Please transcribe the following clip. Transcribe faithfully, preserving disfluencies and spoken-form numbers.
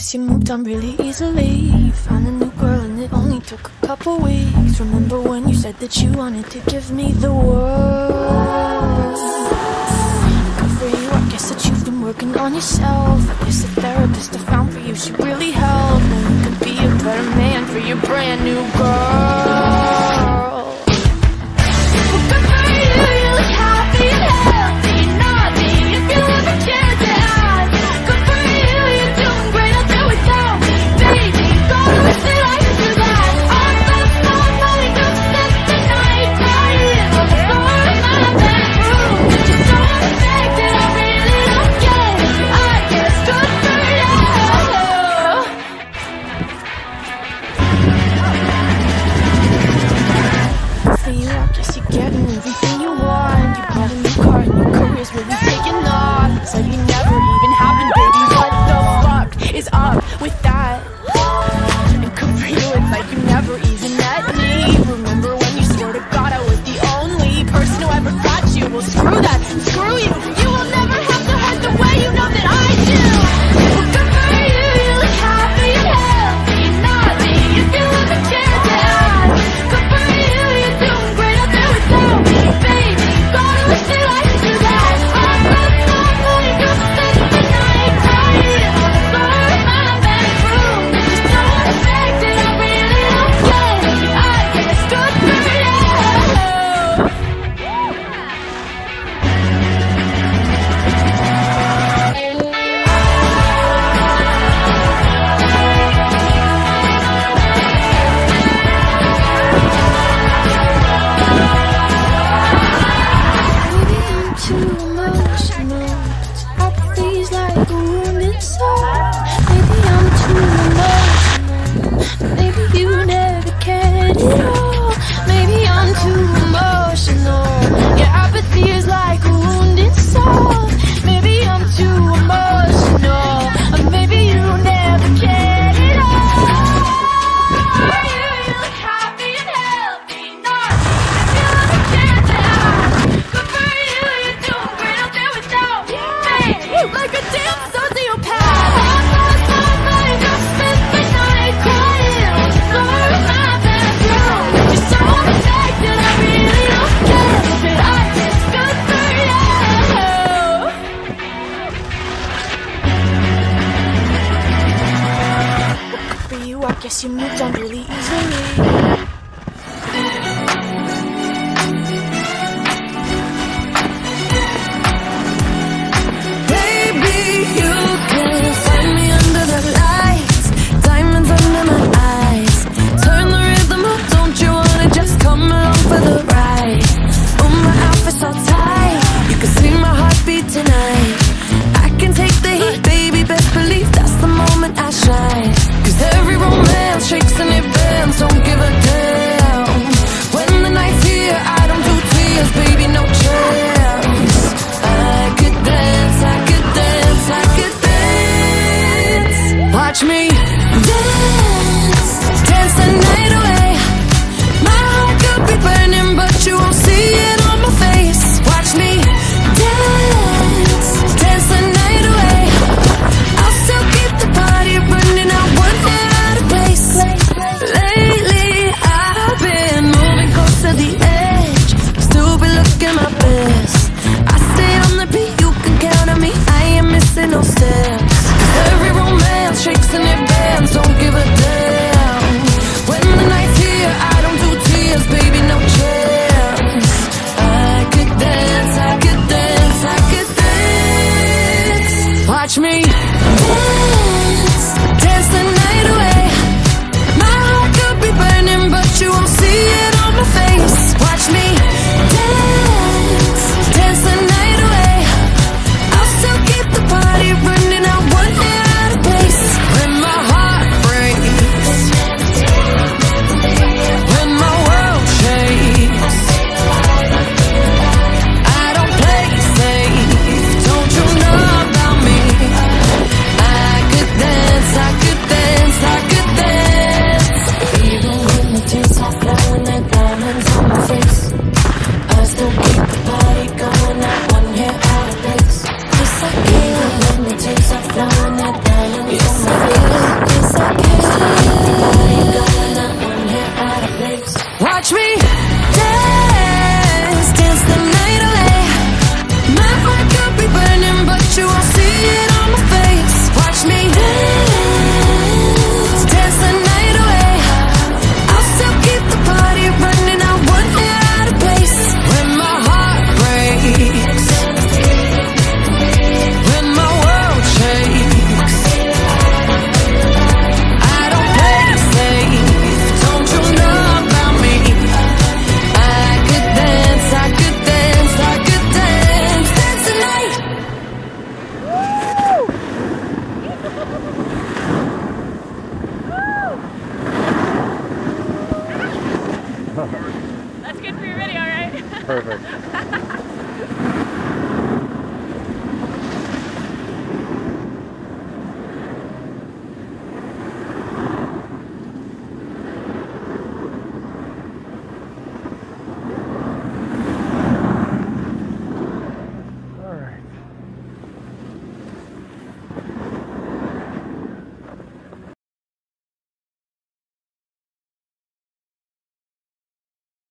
guess you moved on really easily. Found a new girl and it only took a couple weeks. Remember when you said that you wanted to give me the world? Good for you, I guess that you've been working on yourself. I guess the therapist I found for you, she really helped. Now you could be a better man for your brand new girl. Guess you moved on really easily. Tricks in your bed. Perfect.